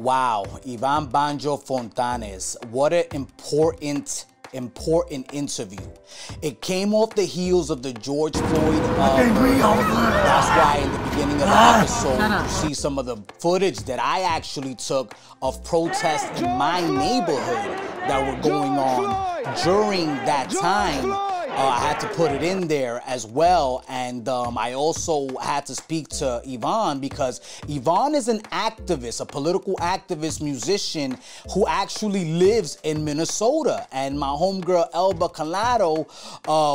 Wow, Ivan Banjo Fontanez, what an important interview. It came off the heels of the George Floyd That's why in the beginning of the episode, you see some of the footage that I actually took of protests in my neighborhood that were going on during that time. I had to put it in there as well, and I also had to speak to Ivan because Ivan is an activist, a political activist musician who actually lives in Minnesota. And my homegirl Elba Collado,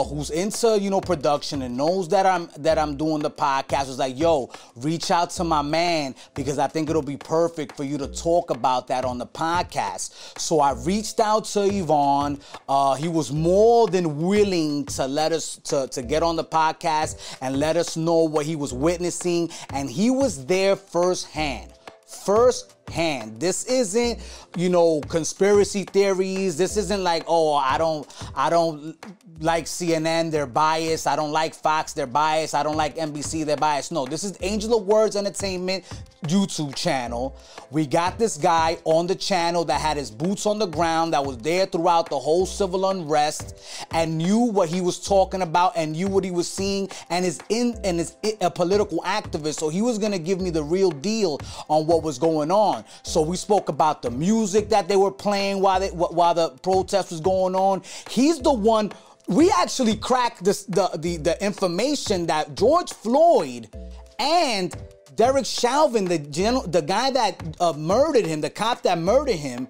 who's into production and knows that I'm doing the podcast, was like, "Yo, reach out to my man because I think it'll be perfect for you to talk about that on the podcast." So I reached out to Ivan. He was more than willing to let us to get on the podcast and let us know what he was witnessing, and he was there firsthand. This isn't, conspiracy theories. This isn't like, oh, I don't like CNN, they're biased. I don't like Fox, they're biased. I don't like NBC, they're biased. No, this is Angel of Words Entertainment YouTube channel. We got this guy on the channel that had his boots on the ground, that was there throughout the whole civil unrest and knew what he was talking about and knew what he was seeing, and is a political activist. So he was gonna give me the real deal on what was going on. So we spoke about the music that they were playing while the protest was going on. He's the one. We actually cracked the information that George Floyd and Derek Chauvin, the guy that murdered him, the cop that murdered him,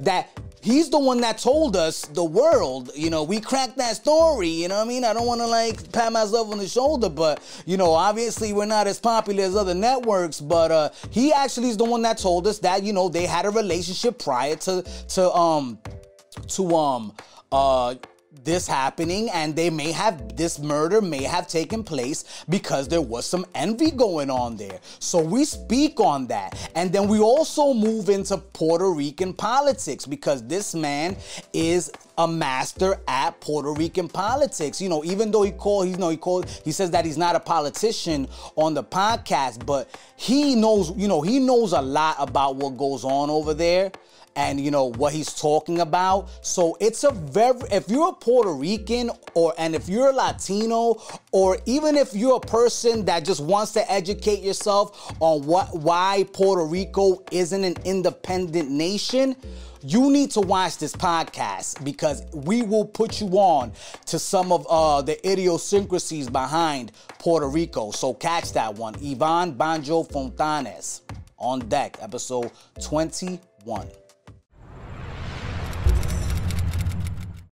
that he's the one that told us, the world. We cracked that story, I don't want to pat myself on the shoulder, but obviously we're not as popular as other networks, but he actually is the one that told us that, they had a relationship prior to this happening, and this murder may have taken place because there was some envy going on there. So we speak on that, and then we also move into Puerto Rican politics because this man is a master at Puerto Rican politics. Even though he says that he's not a politician on the podcast, but he knows, he knows a lot about what goes on over there. And what he's talking about. So it's if you're a Puerto Rican, and if you're a Latino, or even if you're a person that just wants to educate yourself on why Puerto Rico isn't an independent nation, you need to watch this podcast because we will put you on to some of the idiosyncrasies behind Puerto Rico. So catch that one. Ivan Banjo Fontanez on deck, episode 21.